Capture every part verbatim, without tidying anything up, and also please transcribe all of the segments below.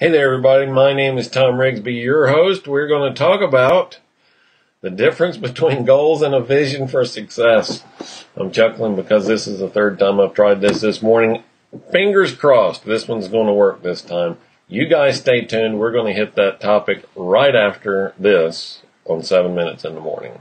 Hey there, everybody. My name is Tom Rigsby, your host. We're going to talk about the difference between goals and a vision for success. I'm chuckling because this is the third time I've tried this this morning. Fingers crossed, this one's going to work this time. You guys stay tuned. We're going to hit that topic right after this on seven Minutes in the Morning.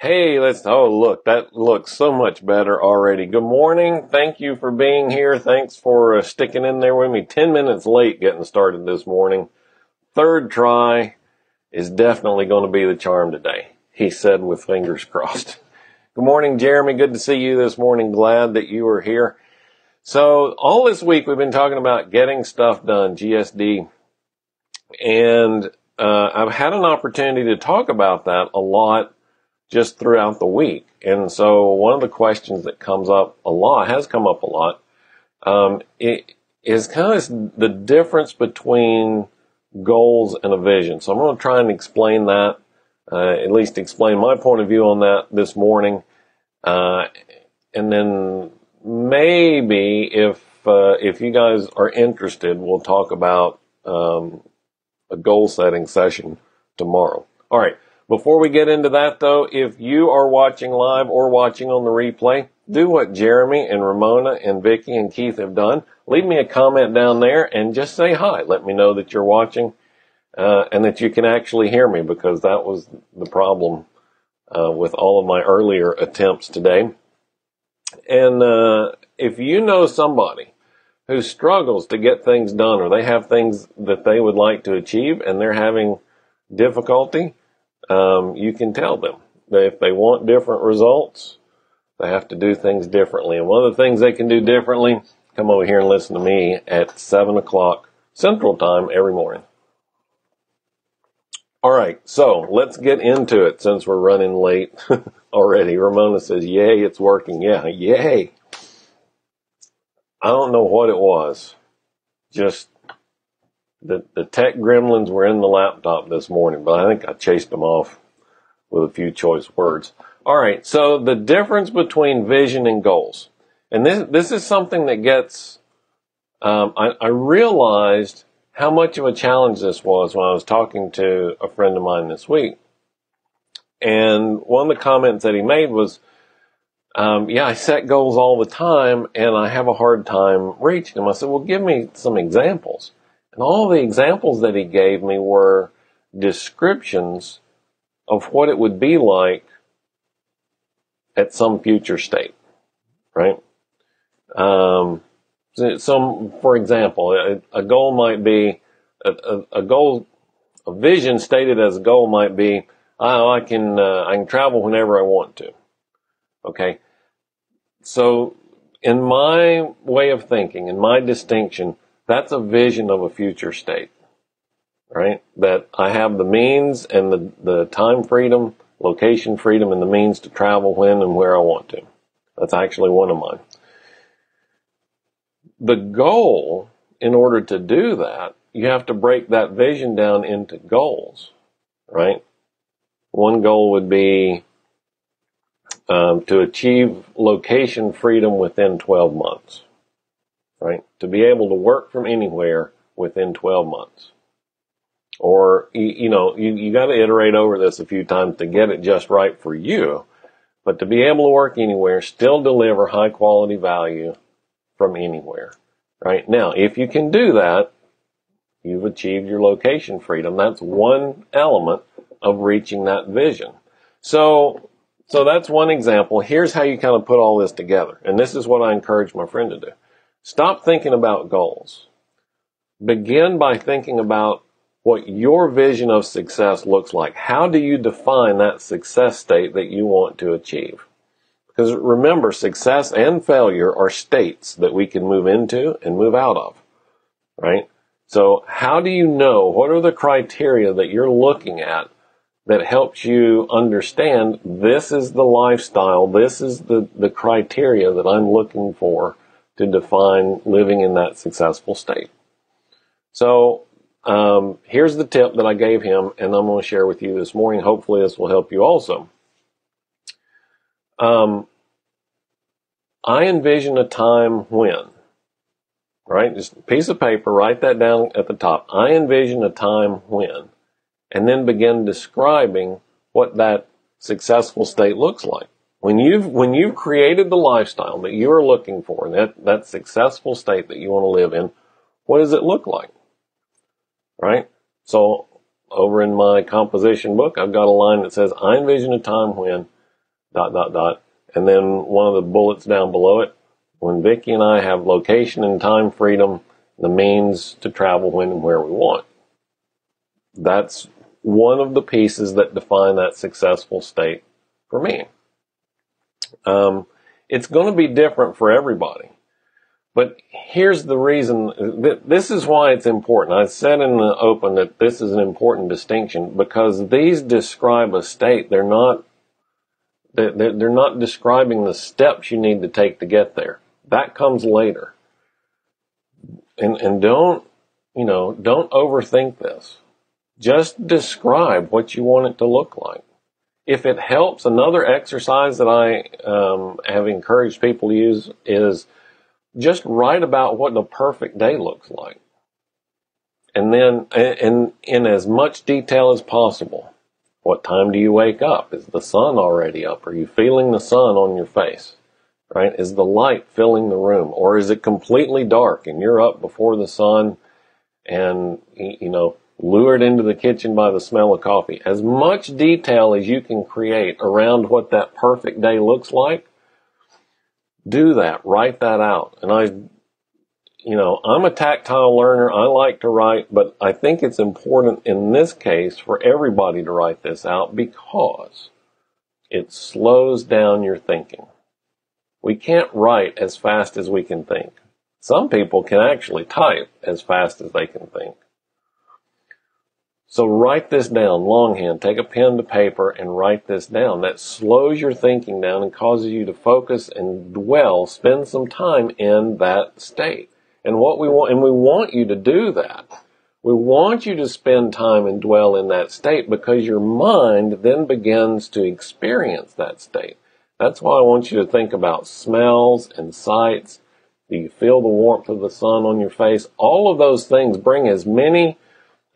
Hey, let's, oh, look, that looks so much better already. Good morning. Thank you for being here. Thanks for uh, sticking in there with me. Ten minutes late getting started this morning. Third try is definitely going to be the charm today, he said with fingers crossed. Good morning, Jeremy. Good to see you this morning. Glad that you are here. So all this week we've been talking about getting stuff done, G S D, and uh, I've had an opportunity to talk about that a lot just throughout the week. And so one of the questions that comes up a lot, has come up a lot, um, it is kind of the difference between goals and a vision. So I'm going to try and explain that, uh, at least explain my point of view on that this morning. Uh, and then maybe if, uh, if you guys are interested, we'll talk about um, a goal setting session tomorrow. All right. Before we get into that, though, if you are watching live or watching on the replay, do what Jeremy and Ramona and Vicky and Keith have done. Leave me a comment down there and just say hi. Let me know that you're watching uh, and that you can actually hear me, because that was the problem uh, with all of my earlier attempts today. And uh, if you know somebody who struggles to get things done, or they have things that they would like to achieve and they're having difficulty, Um, you can tell them that if they want different results, they have to do things differently. And one of the things they can do differently, come over here and listen to me at seven o'clock Central Time every morning. All right, so let's get into it since we're running late already. Ramona says, yay, it's working. Yeah, yay. I don't know what it was. Just... The, the tech gremlins were in the laptop this morning, but I think I chased them off with a few choice words. All right, so the difference between vision and goals. And this this is something that gets... Um, I, I realized how much of a challenge this was when I was talking to a friend of mine this week. And one of the comments that he made was, um, yeah, I set goals all the time, and I have a hard time reaching them. I said, well, give me some examples. And all the examples that he gave me were descriptions of what it would be like at some future state, right? Um, so, some, for example, a, a goal might be, a, a, a goal, a vision stated as a goal might be, oh, I can, uh, I can travel whenever I want to, okay? So in my way of thinking, in my distinction, that's a vision of a future state, right? That I have the means and the, the time freedom, location freedom, and the means to travel when and where I want to. That's actually one of mine. The goal, in order to do that, you have to break that vision down into goals, right? One goal would be um, to achieve location freedom within twelve months. Right? To be able to work from anywhere within twelve months. Or, you, you know, you, you got to iterate over this a few times to get it just right for you. But to be able to work anywhere, still deliver high quality value from anywhere. Right? Now, if you can do that, you've achieved your location freedom. That's one element of reaching that vision. So, so that's one example. Here's how you kind of put all this together. And this is what I encourage my friend to do. Stop thinking about goals. Begin by thinking about what your vision of success looks like. How do you define that success state that you want to achieve? Because remember, success and failure are states that we can move into and move out of, right? So how do you know, what are the criteria that you're looking at that helps you understand this is the lifestyle, this is the, the criteria that I'm looking for to define living in that successful state? So um, here's the tip that I gave him, and I'm going to share with you this morning. Hopefully this will help you also. Um, I envision a time when, right? Just a piece of paper, write that down at the top. I envision a time when, and then begin describing what that successful state looks like. When you've, when you've created the lifestyle that you are looking for, that, that successful state that you want to live in, what does it look like? Right? So over in my composition book, I've got a line that says, I envision a time when, dot, dot, dot. And then one of the bullets down below it, when Vicki and I have location and time freedom, the means to travel when and where we want. That's one of the pieces that define that successful state for me. Um, it's going to be different for everybody. But here's the reason. This is why it's important. I said in the open that this is an important distinction because these describe a state. They're not, they're not describing the steps you need to take to get there. That comes later. And, and don't, you know, don't overthink this. Just describe what you want it to look like. If it helps, another exercise that I um, have encouraged people to use is just write about what the perfect day looks like. And then in, in as much detail as possible. What time do you wake up? Is the sun already up? Are you feeling the sun on your face? Right? Is the light filling the room? Or is it completely dark and you're up before the sun and, you know, lured into the kitchen by the smell of coffee? As much detail as you can create around what that perfect day looks like, do that. Write that out. And I, you know, I'm a tactile learner. I like to write, but I think it's important in this case for everybody to write this out because it slows down your thinking. We can't write as fast as we can think. Some people can actually type as fast as they can think. So write this down, longhand. Take a pen to paper and write this down. That slows your thinking down and causes you to focus and dwell, spend some time in that state. And what we want, and we want you to do that. We want you to spend time and dwell in that state because your mind then begins to experience that state. That's why I want you to think about smells and sights. Do you feel the warmth of the sun on your face? All of those things bring as many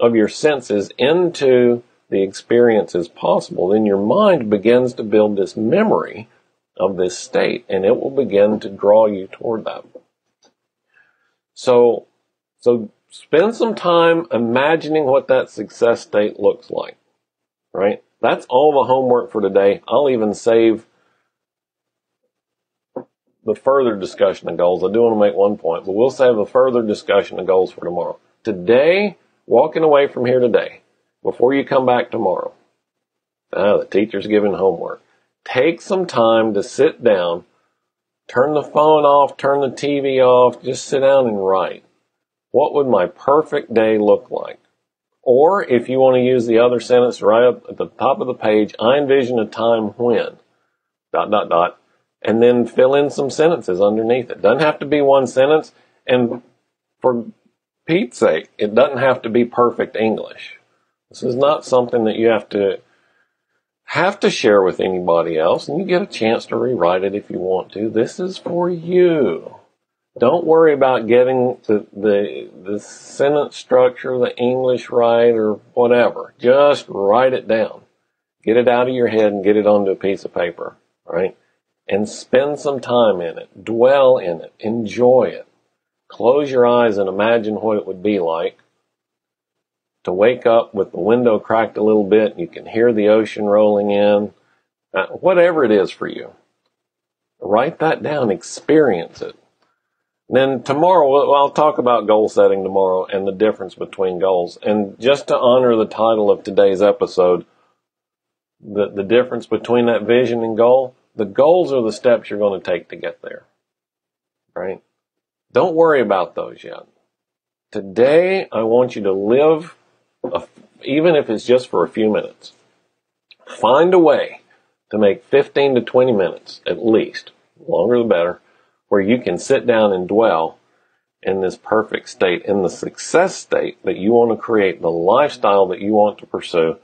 of your senses into the experience as possible, then your mind begins to build this memory of this state, and it will begin to draw you toward that. So, so spend some time imagining what that success state looks like, right? That's all the homework for today. I'll even save the further discussion of goals. I do want to make one point, but we'll save a further discussion of goals for tomorrow. Today, walking away from here today, before you come back tomorrow, ah, the teacher's giving homework. Take some time to sit down, turn the phone off, turn the T V off, just sit down and write. What would my perfect day look like? Or if you want to use the other sentence right up at the top of the page, I envision a time when, dot, dot, dot, and then fill in some sentences underneath it. Doesn't have to be one sentence, and for Pete's sake, it doesn't have to be perfect English. This is not something that you have to have to share with anybody else, and you get a chance to rewrite it if you want to. This is for you. Don't worry about getting the the, the sentence structure, the English right, or whatever. Just write it down. Get it out of your head and get it onto a piece of paper, right? And spend some time in it. Dwell in it. Enjoy it. Close your eyes and imagine what it would be like to wake up with the window cracked a little bit. You can hear the ocean rolling in. Whatever it is for you. Write that down. Experience it. And then tomorrow, I'll talk about goal setting tomorrow and the difference between goals. And just to honor the title of today's episode, the, the difference between that vision and goal, the goals are the steps you're going to take to get there. Right? Don't worry about those yet. Today, I want you to live, a, even if it's just for a few minutes. Find a way to make fifteen to twenty minutes, at least, longer the better, where you can sit down and dwell in this perfect state, in the success state that you want to create, the lifestyle that you want to pursue,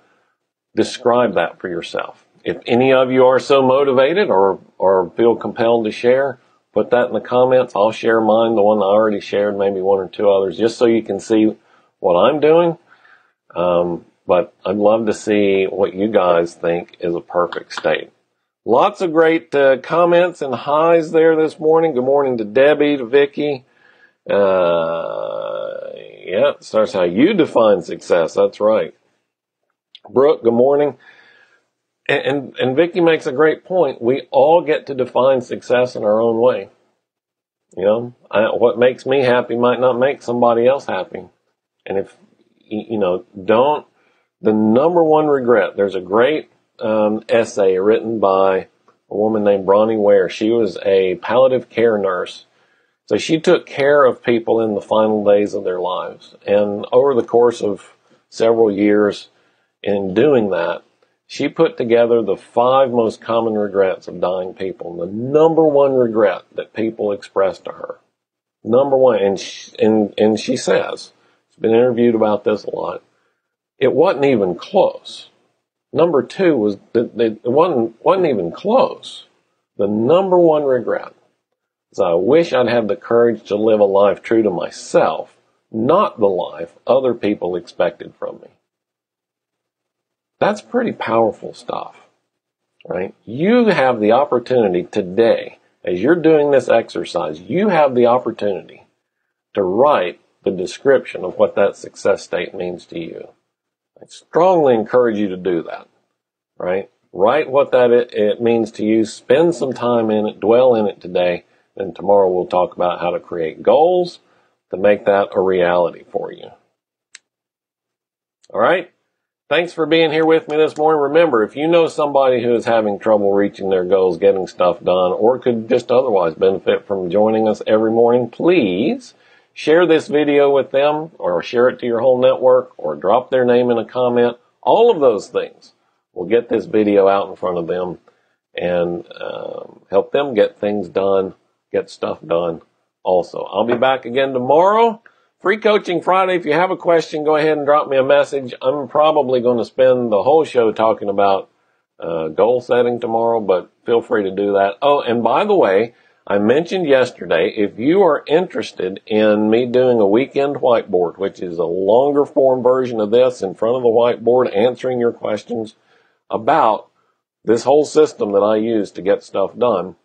describe that for yourself. If any of you are so motivated or, or feel compelled to share, put that in the comments. I'll share mine, the one I already shared, maybe one or two others, just so you can see what I'm doing. Um, but I'd love to see what you guys think is a perfect state. Lots of great uh, comments and highs there this morning. Good morning to Debbie, to Vicky. Uh, yeah, starts how you define success. That's right. Brooke, good morning. And, and, and Vicky makes a great point. We all get to define success in our own way. You know, I, what makes me happy might not make somebody else happy. And if, you know, don't, the number one regret, there's a great um, essay written by a woman named Bronnie Ware. She was a palliative care nurse. So she took care of people in the final days of their lives. And over the course of several years in doing that, she put together the five most common regrets of dying people. And the number one regret that people expressed to her, number one, and she, and, and she says, she's been interviewed about this a lot, it wasn't even close. Number two was that it wasn't, wasn't even close. The number one regret is, I wish I'd have the courage to live a life true to myself, not the life other people expected from me. That's pretty powerful stuff, right? You have the opportunity today, as you're doing this exercise, you have the opportunity to write the description of what that success state means to you. I strongly encourage you to do that, right? Write what that it, it means to you. Spend some time in it, dwell in it today, and tomorrow we'll talk about how to create goals to make that a reality for you. All right? Thanks for being here with me this morning. Remember, if you know somebody who is having trouble reaching their goals, getting stuff done, or could just otherwise benefit from joining us every morning, please share this video with them, or share it to your whole network, or drop their name in a comment. All of those things will get this video out in front of them and um, help them get things done, get stuff done also. I'll be back again tomorrow. Free Coaching Friday. If you have a question, go ahead and drop me a message. I'm probably going to spend the whole show talking about uh, goal setting tomorrow, but feel free to do that. Oh, and by the way, I mentioned yesterday, if you are interested in me doing a weekend whiteboard, which is a longer form version of this, in front of the whiteboard, answering your questions about this whole system that I use to get stuff done,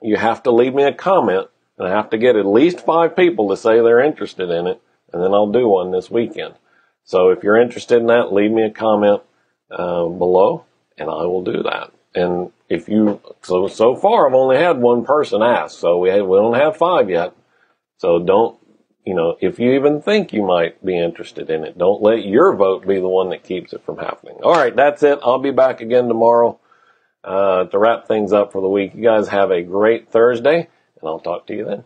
you have to leave me a comment. And I have to get at least five people to say they're interested in it, and then I'll do one this weekend. So if you're interested in that, leave me a comment uh, below, and I will do that. And if you, so so far I've only had one person ask, so we we don't have five yet. So don't, you know, if you even think you might be interested in it, don't let your vote be the one that keeps it from happening. All right, that's it. I'll be back again tomorrow uh, to wrap things up for the week. You guys have a great Thursday. And I'll talk to you then.